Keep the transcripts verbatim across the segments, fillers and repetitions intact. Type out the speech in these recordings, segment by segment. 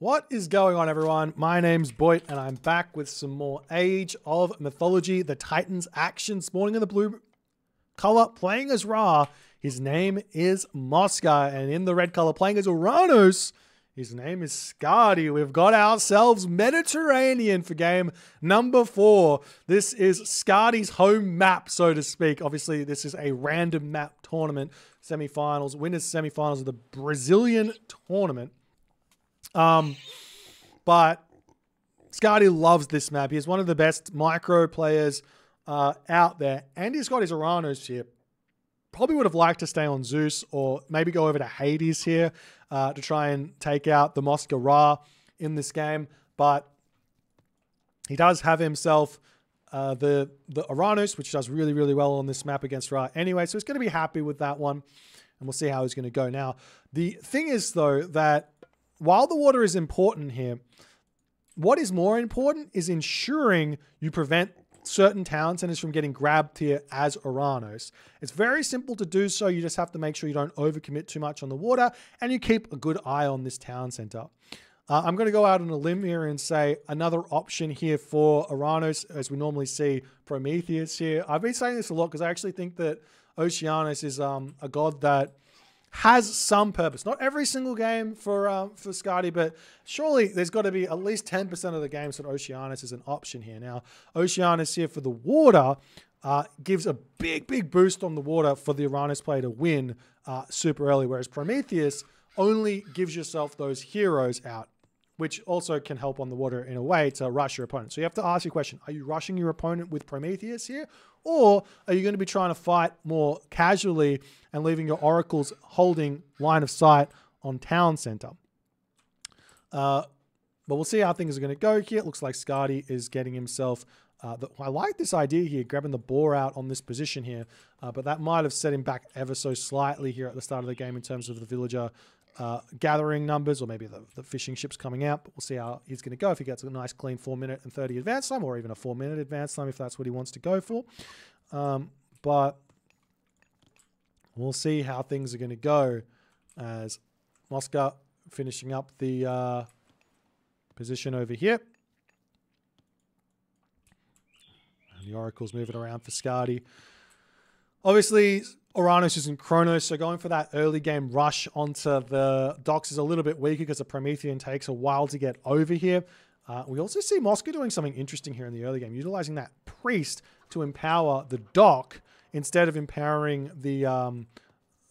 What is going on, everyone? My name's Boit, and I'm back with some more Age of Mythology, the Titans action. Spawning in the blue color, playing as Ra, his name is Mosca, and in the red color, playing as Oranos, his name is Skadi. We've got ourselves Mediterranean for game number four. This is Skadi's home map, so to speak. Obviously, this is a random map tournament, semi-finals, winners semi-finals of the Brazilian tournament. Um, but Skadi loves this map. He is one of the best micro players uh, out there. And he's got his Oranos here. Probably would have liked to stay on Zeus or maybe go over to Hades here uh, to try and take out the Mosca Ra in this game. But he does have himself uh, the, the Oranos, which does really, really well on this map against Ra anyway. So he's going to be happy with that one. And we'll see how he's going to go now. The thing is, though, that while the water is important here, what is more important is ensuring you prevent certain town centers from getting grabbed here as Oranos. It's very simple to do so. You just have to make sure you don't overcommit too much on the water and you keep a good eye on this town center. Uh, I'm going to go out on a limb here and say another option here for Oranos, as we normally see Prometheus here. I've been saying this a lot because I actually think that Oceanus is um, a god that has some purpose. Not every single game for um, for Skadi, but surely there's got to be at least ten percent of the games that Oceanus is an option here. Now, Oceanus here for the water uh, gives a big, big boost on the water for the Oranos player to win uh, super early, whereas Prometheus only gives yourself those heroes out, which also can help on the water in a way to rush your opponent. So you have to ask your question, are you rushing your opponent with Prometheus here? Or are you going to be trying to fight more casually and leaving your oracles holding line of sight on town center? Uh, but we'll see how things are going to go here. It looks like Skadi is getting himself... Uh, the, I like this idea here, grabbing the boar out on this position here. Uh, but that might have set him back ever so slightly here at the start of the game in terms of the villager... Uh, gathering numbers, or maybe the, the fishing ships coming out, but we'll see how he's going to go if he gets a nice clean four minute and thirty advance time, or even a four minute advance time if that's what he wants to go for. Um, but we'll see how things are going to go as Mosca finishing up the uh, position over here. And the oracle's moving around for Skadi. Obviously... Oranos is in Kronos, so going for that early game rush onto the docks is a little bit weaker because the Promethean takes a while to get over here. Uh, we also see Mosca doing something interesting here in the early game, utilizing that priest to empower the dock instead of empowering the um,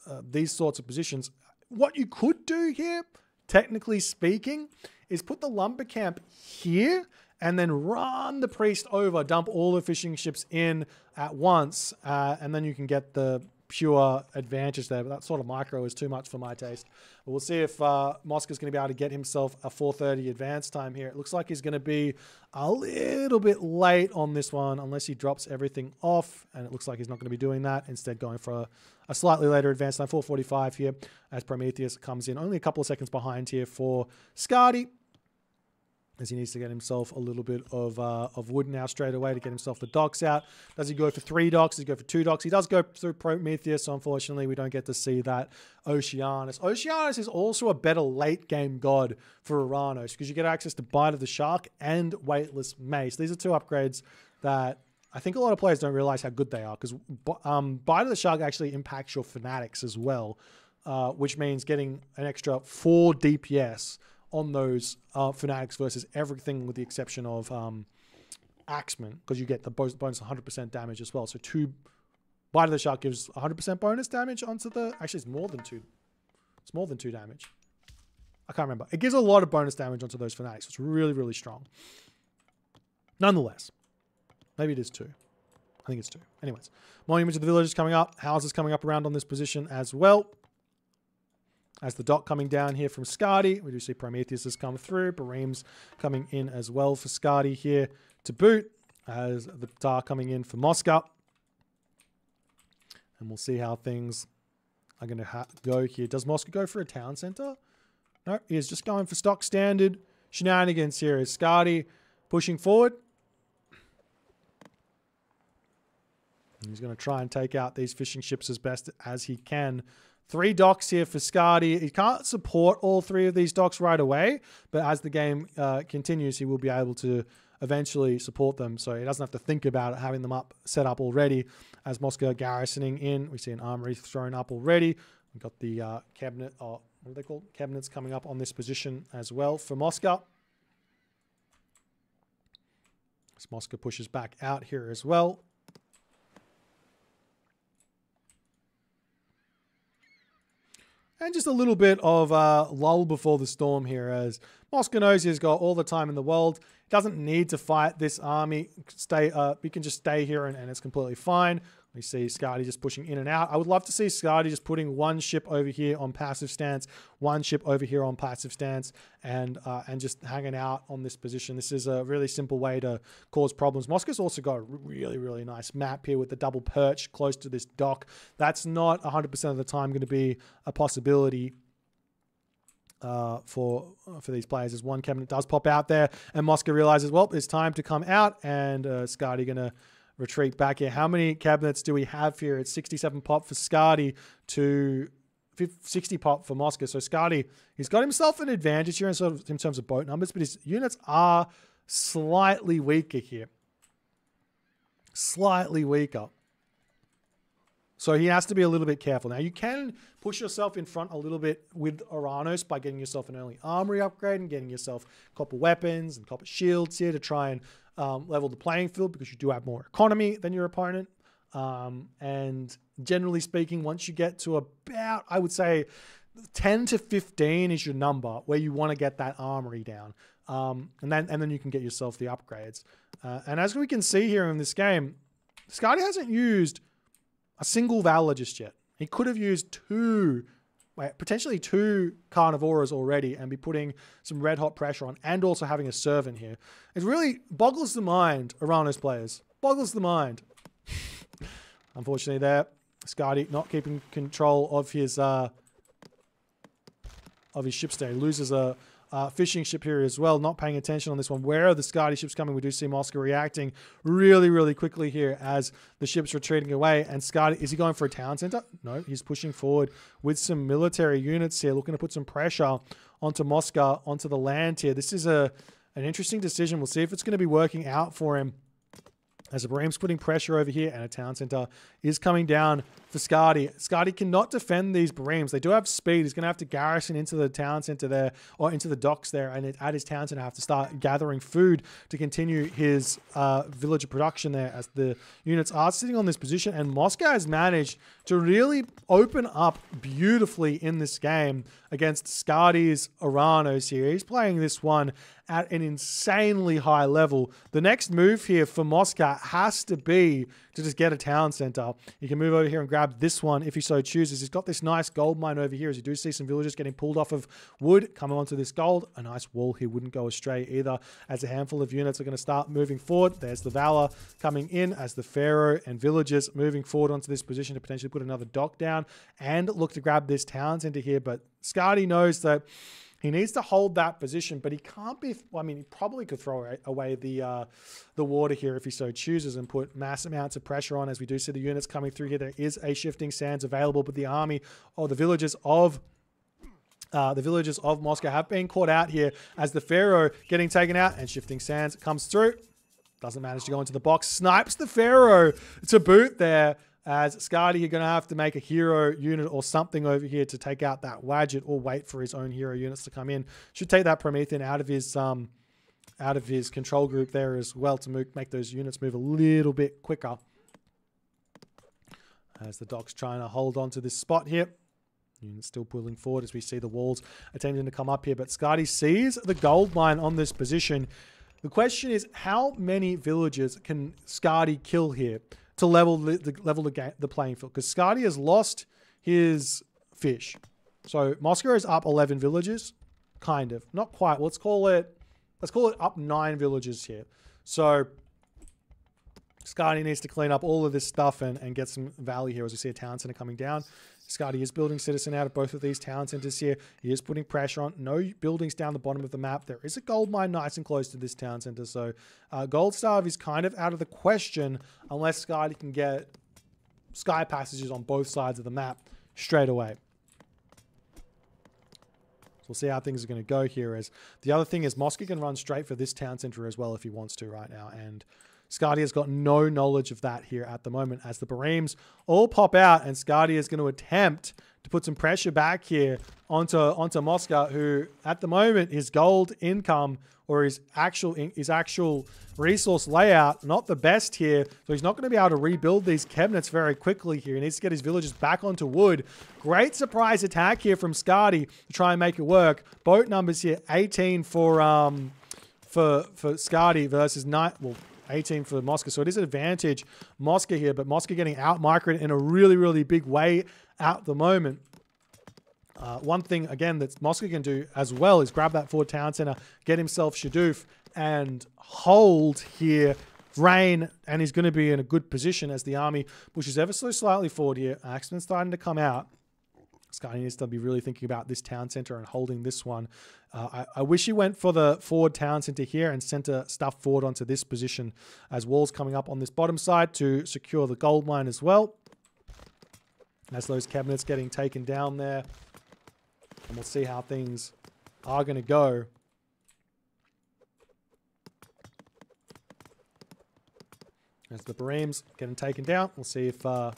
uh, these sorts of positions. What you could do here, technically speaking, is put the lumber camp here and then run the priest over, dump all the fishing ships in at once, uh, and then you can get the pure advantage there, but that sort of micro is too much for my taste. But we'll see if uh, Mosca's going to be able to get himself a four thirty advance time here. It looks like he's going to be a little bit late on this one unless he drops everything off, and it looks like he's not going to be doing that, instead going for a, a slightly later advance time, four forty-five here, as Prometheus comes in only a couple of seconds behind here for Skadi, as he needs to get himself a little bit of uh, of wood now straight away to get himself the docks out. Does he go for three docks? Does he go for two docks? He does go through Prometheus, so unfortunately we don't get to see that Oceanus. Oceanus is also a better late game god for Oranos because you get access to Bite of the Shark and Weightless Mace. These are two upgrades that I think a lot of players don't realize how good they are, because um, Bite of the Shark actually impacts your fanatics as well, uh, which means getting an extra four D P S on those uh, fanatics versus everything with the exception of um, Axeman, because you get the bonus one hundred percent damage as well. So two Bite of the Shark gives one hundred percent bonus damage onto the... Actually, it's more than two. It's more than two damage. I can't remember. It gives a lot of bonus damage onto those fanatics. So it's really, really strong. Nonetheless. Maybe it is two. I think it's two. Anyways. Monuments of the Villagers coming up. Houses coming up around on this position as well. As the dock coming down here from Skadi, we do see Prometheus has come through. Bareem's coming in as well for Skadi here to boot, as the Tar coming in for Mosca. And we'll see how things are going to go here. Does Mosca go for a town center? No, he is just going for stock standard shenanigans here as Skadi pushing forward. And he's going to try and take out these fishing ships as best as he can Three docks here for Skadi. He can't support all three of these docks right away, but as the game uh, continues, he will be able to eventually support them, so he doesn't have to think about it, having them up set up already. As Mosca garrisoning in, we see an armory thrown up already. We've got the uh, cabinet, or what are they called? Cabinets coming up on this position as well for Mosca. As Mosca pushes back out here as well. And just a little bit of uh, lull before the storm here, as Mosca knows he's got all the time in the world. He doesn't need to fight this army. Stay, uh, we can just stay here and, and it's completely fine. We see Skadi just pushing in and out. I would love to see Skadi just putting one ship over here on passive stance, one ship over here on passive stance, and uh, and just hanging out on this position. This is a really simple way to cause problems. Mosca's also got a really, really nice map here with the double perch close to this dock. That's not one hundred percent of the time going to be a possibility uh for for these players, as one cabinet does pop out there and Mosca realizes, well, it's time to come out, and uh, Skadi going to retreat back here. How many cabinets do we have here? It's sixty-seven pop for Skadi to sixty pop for Mosca. So Skadi, he's got himself an advantage here in, sort of, in terms of boat numbers, but his units are slightly weaker here. Slightly weaker. So he has to be a little bit careful. Now, you can push yourself in front a little bit with Oranos by getting yourself an early armory upgrade and getting yourself copper weapons and copper shields here to try and Um, level the playing field, because you do have more economy than your opponent. Um, and generally speaking, once you get to about, I would say, ten to fifteen is your number where you want to get that armory down. Um, and then and then you can get yourself the upgrades. Uh, and as we can see here in this game, Skadi hasn't used a single Valor just yet. He could have used two, potentially two carnivoras already, and be putting some red hot pressure on, and also having a servant here. It really boggles the mind, Oranos players. Boggles the mind. Unfortunately there, Skadi not keeping control of his uh, of his ships there. He loses a uh, fishing ship here as well, not paying attention on this one. Where are the Skadi ships coming? We do see Mosca reacting really, really quickly here as the ship's retreating away. And Skadi, is he going for a town center? No, he's pushing forward with some military units here, looking to put some pressure onto Mosca, onto the land here. This is a an interesting decision. We'll see if it's going to be working out for him, as Abraham's putting pressure over here, and a town center is coming down for Skadi. Skadi cannot defend these Brahms. They do have speed. He's going to have to garrison into the town center there, or into the docks there, and at his town center have to start gathering food to continue his uh, villager production there, as the units are sitting on this position. And Mosca has managed to really open up beautifully in this game against Skadi's Oranos here. He's playing this one at an insanely high level. The next move here for Mosca has to be to just get a town center. You can move over here and grab this one if he so chooses. He's got this nice gold mine over here, as you do see some villagers getting pulled off of wood, coming onto this gold. A nice wall here wouldn't go astray either, as a handful of units are going to start moving forward. There's the Valor coming in, as the Pharaoh and villagers moving forward onto this position to potentially put another dock down and look to grab this town center here. But Skadi knows that he needs to hold that position, but he can't be... Well, I mean, he probably could throw away the uh, the water here if he so chooses and put mass amounts of pressure on. As we do see the units coming through here, there is a Shifting Sands available, but the army or the villagers of... Uh, the villagers of Mosca have been caught out here, as the Pharaoh getting taken out, and Shifting Sands comes through. Doesn't manage to go into the box. Snipes the Pharaoh to boot there, as Skadi, you're going to have to make a hero unit or something over here to take out that Wadjet, or wait for his own hero units to come in. Should take that Promethean out of his um, out of his control group there as well, to move, make those units move a little bit quicker. As the doc's trying to hold on to this spot here. Units still pulling forward as we see the walls attempting to come up here. But Skadi sees the gold mine on this position. The question is, how many villagers can Skadi kill here to level the, the level the, game, the playing field? Because Skadi has lost his fish. So Mosca is up eleven villages, kind of. Not quite. Let's call it, let's call it up nine villages here. So Skadi needs to clean up all of this stuff and, and get some value here, as we see a town center coming down. Skadi is building citizen out of both of these town centers here. He is putting pressure on. No buildings down the bottom of the map. There is a gold mine nice and close to this town center. So uh, gold starve is kind of out of the question unless Skadi can get sky passages on both sides of the map straight away. We'll see how things are going to go here. As the other thing is, Mosca can run straight for this town center as well if he wants to right now, and Skadi has got no knowledge of that here at the moment, as the Bareems all pop out, and Skadi is going to attempt to put some pressure back here onto onto Mosca, who at the moment his gold income or his actual his actual resource layout not the best here, so he's not going to be able to rebuild these cabinets very quickly here. He needs to get his villagers back onto wood. Great surprise attack here from Skadi to try and make it work. Boat numbers here, eighteen for um for for Skadi versus nine. Well, eighteen for Mosca, so it is an advantage Mosca here, but Mosca getting out-microed in a really, really big way at the moment. Uh, one thing, again, that Mosca can do as well is grab that forward town center, get himself Shadoof, and hold here, rain, and he's going to be in a good position as the army pushes ever so slightly forward here. Axeman's starting to come out. Skadi needs to be really thinking about this town center and holding this one. Uh, I, I wish he went for the forward town center here and center stuff forward onto this position, as walls coming up on this bottom side to secure the gold mine as well. As those cabinets getting taken down there. And we'll see how things are going to go. As the Bareems getting taken down. We'll see if, uh,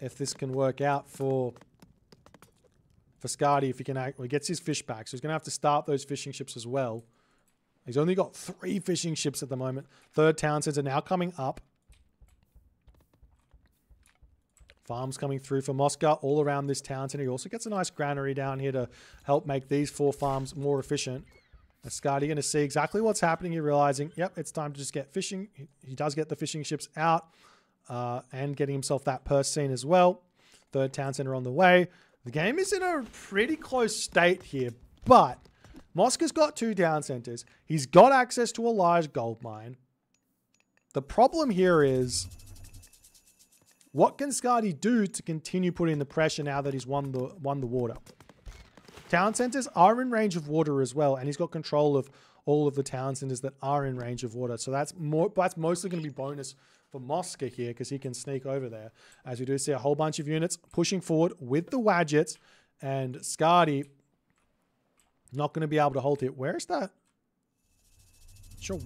if this can work out for... For Skadi, if he can act, well, he gets his fish back, so he's going to have to start those fishing ships as well. He's only got three fishing ships at the moment. Third town centers are now coming up. Farms coming through for Mosca all around this town center. He also gets a nice granary down here to help make these four farms more efficient. Skadi going to see exactly what's happening. You're realizing, yep, it's time to just get fishing. He, he does get the fishing ships out uh, and getting himself that purse scene as well. Third town center on the way. The game is in a pretty close state here, but Mosca's got two down centers. He's got access to a large gold mine. The problem here is, what can Skadi do to continue putting the pressure now that he's won the won the water? Town centers are in range of water as well, and he's got control of all of the town centers that are in range of water. So that's more. That's mostly going to be bonus for Mosca here, because he can sneak over there. As we do see a whole bunch of units pushing forward with the Wadgets, and Skadi not going to be able to hold it. Where is that? Sure,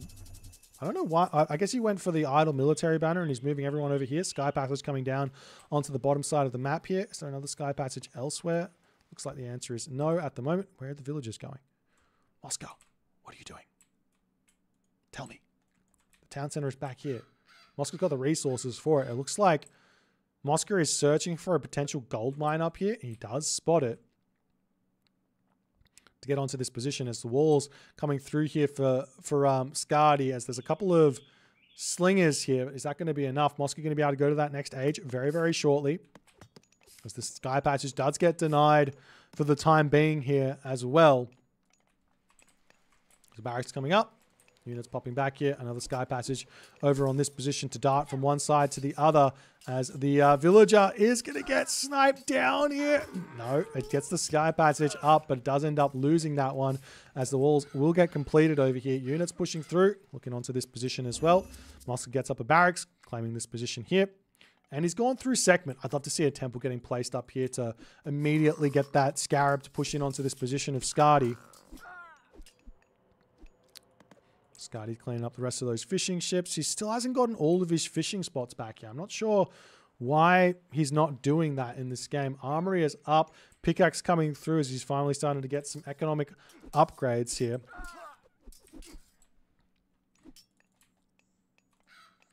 I don't know why. I, I guess he went for the idle military banner and he's moving everyone over here. Sky Passage coming down onto the bottom side of the map here. Is there another Sky Passage elsewhere? Looks like the answer is no at the moment. Where are the villagers going? Mosca, what are you doing? Tell me. The town center is back here. Mosca's got the resources for it. It looks like Mosca is searching for a potential gold mine up here. He does spot it. To get onto this position, as the walls coming through here for, for um, Skadi, as there's a couple of slingers here. Is that going to be enough? Mosca going to be able to go to that next age very, very shortly. As the Sky Passage does get denied for the time being here as well. The barracks coming up. Units popping back here. Another Sky Passage over on this position to dart from one side to the other, as the uh, villager is going to get sniped down here. No, it gets the Sky Passage up, but it does end up losing that one, as the walls will get completed over here. Units pushing through, looking onto this position as well. Mosca gets up a barracks, claiming this position here. And he's gone through Sekhmet. I'd love to see a temple getting placed up here to immediately get that Scarab to push in onto this position of Skadi. Skadi cleaning up the rest of those fishing ships. He still hasn't gotten all of his fishing spots back here. I'm not sure why he's not doing that in this game. Armory is up. Pickaxe coming through as he's finally starting to get some economic upgrades here.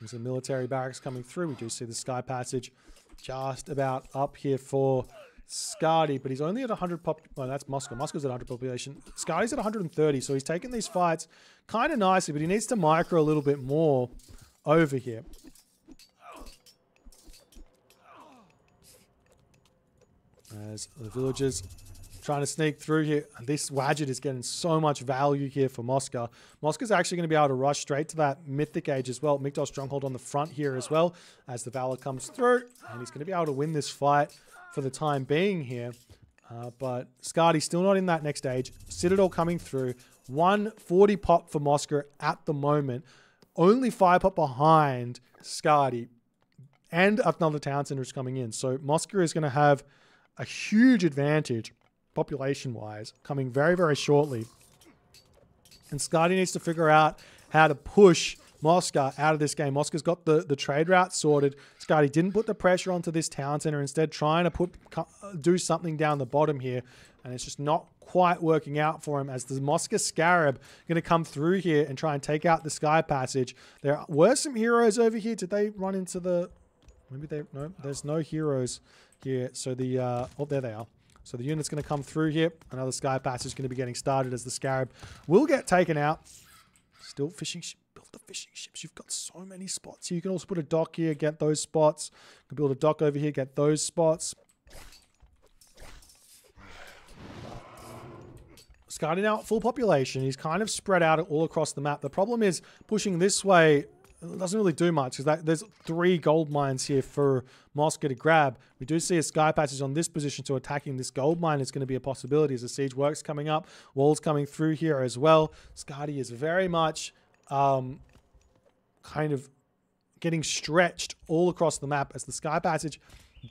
There's a military barracks coming through. We do see the Sky Passage just about up here for Skadi, but he's only at one hundred pop. Well, that's Mosca. Mosca's at one hundred population. Skadi's at one hundred thirty, so he's taking these fights kind of nicely, but he needs to micro a little bit more over here. As the villagers trying to sneak through here. This Wadget is getting so much value here for Mosca. Mosca's actually going to be able to rush straight to that Mythic Age as well. Mikdos Stronghold on the front here as well, as the Valor comes through, and he's going to be able to win this fight for the time being here, uh, but Skadi still not in that next stage. Citadel coming through, one forty pop for Mosca at the moment, only five pop behind Skadi, and another town center is coming in. So Mosca is going to have a huge advantage population-wise, coming very, very shortly. And Skadi needs to figure out how to push Mosca out of this game. Mosca's got the, the trade route sorted. Skadi didn't put the pressure onto this town center, instead trying to put do something down the bottom here. And it's just not quite working out for him, as the Mosca Scarab going to come through here and try and take out the Sky Passage. There were some heroes over here. Did they run into the... Maybe they... No, there's no heroes here. So the... Uh, oh, there they are. So the unit's going to come through here. Another Sky Passage is going to be getting started as the Scarab will get taken out. Still fishing ship. Build the fishing ships. You've got so many spots here. You can also put a dock here. Get those spots. You can build a dock over here. Get those spots. Skadi now at full population. He's kind of spread out all across the map. The problem is pushing this way doesn't really do much, because there's three gold mines here for Mosca to grab. We do see a Sky Passage on this position, so attacking this gold mine is going to be a possibility as the siege works coming up. Walls coming through here as well. Skadi is very much um, kind of getting stretched all across the map as the Sky Passage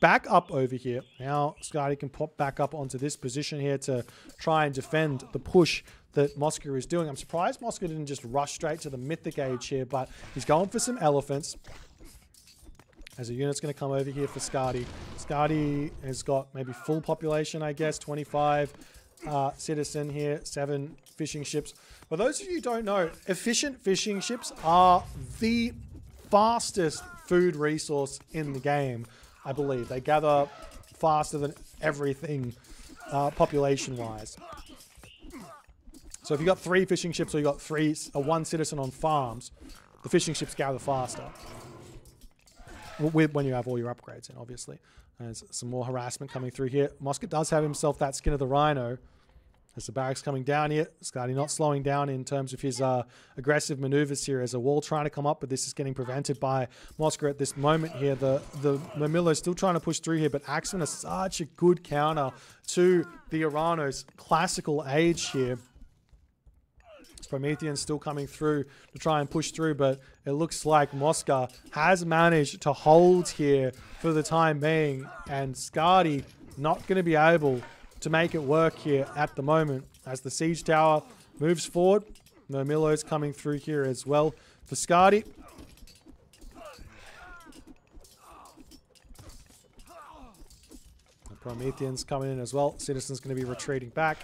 back up over here. Now Skadi can pop back up onto this position here to try and defend the push that Mosca is doing. I'm surprised Mosca didn't just rush straight to the Mythic Age here, but he's going for some elephants. As a unit's going to come over here for Skadi. Skadi has got maybe full population, I guess, twenty-five uh, citizen here, seven fishing ships. For those of you who don't know, efficient fishing ships are the fastest food resource in the game. I believe they gather faster than everything uh, population-wise. So if you got three fishing ships, or you got three or one citizen on farms, the fishing ships gather faster. When you have all your upgrades in, obviously. And some more harassment coming through here. Mosca does have himself that Skin of the Rhino. As the barracks coming down here, Skadi not slowing down in terms of his uh, aggressive maneuvers here as a wall trying to come up, but this is getting prevented by Mosca at this moment here. The the Mamillo still trying to push through here, but Axemen is such a good counter to the Oranos classical age here. Prometheus still coming through to try and push through, but it looks like Mosca has managed to hold here for the time being, and Skadi not going to be able to make it work here at the moment as the siege tower moves forward. Mermillo's coming through here as well for Skadi. The Prometheans coming in as well. Citizen's going to be retreating back.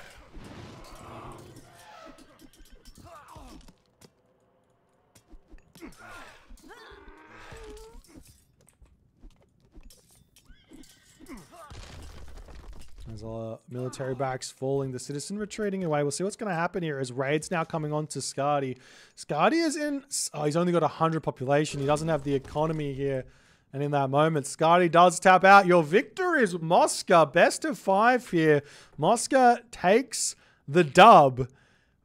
There's a military barracks falling, the citizen retreating away. We'll see what's going to happen here as Raid's now coming on to Skadi. Skadi is in... Oh, he's only got one hundred population. He doesn't have the economy here. And in that moment, Skadi does tap out. Your victor is Mosca. Best of five here. Mosca takes the dub.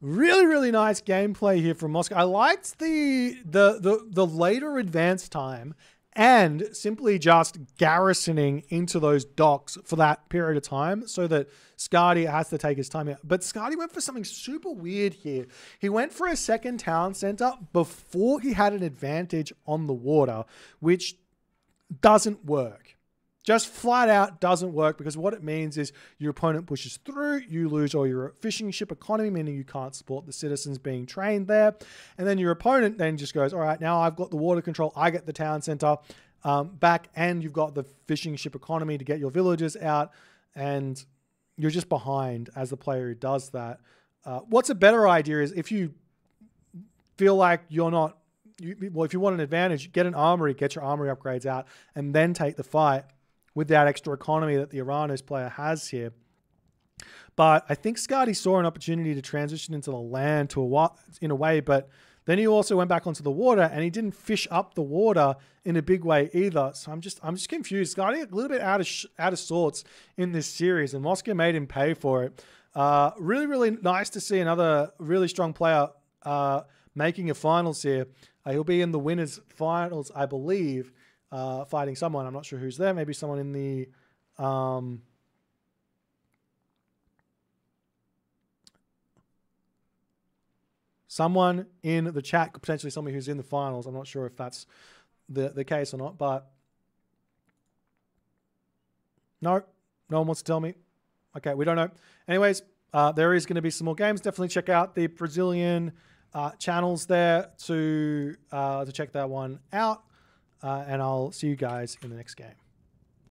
Really, really nice gameplay here from Mosca. I liked the the the, the later advance time, and simply just garrisoning into those docks for that period of time so that Skadi has to take his time out. But Skadi went for something super weird here. He went for a second town center before he had an advantage on the water, which doesn't work. Just flat out doesn't work, because what it means is your opponent pushes through, you lose all your fishing ship economy, meaning you can't support the citizens being trained there. And then your opponent then just goes, all right, now I've got the water control, I get the town center um, back, and you've got the fishing ship economy to get your villagers out, and you're just behind as the player who does that. Uh, what's a better idea is if you feel like you're not, you, well, if you want an advantage, get an armory, get your armory upgrades out, and then take the fight with that extra economy that the Oranos player has here. But I think Skadi saw an opportunity to transition into the land to a in a way, but then he also went back onto the water, and he didn't fish up the water in a big way either. So I'm just I'm just confused. Skadi a little bit out of sh out of sorts in this series, and Mosca made him pay for it. Uh, really, really nice to see another really strong player uh, making a finals here. Uh, he'll be in the winners finals, I believe. Uh, fighting someone. I'm not sure who's there. Maybe someone in the... Um, someone in the chat, potentially someone who's in the finals. I'm not sure if that's the, the case or not, but... No, no one wants to tell me. Okay, we don't know. Anyways, uh, there is going to be some more games. Definitely check out the Brazilian uh, channels there to, uh, to check that one out. Uh, and I'll see you guys in the next game.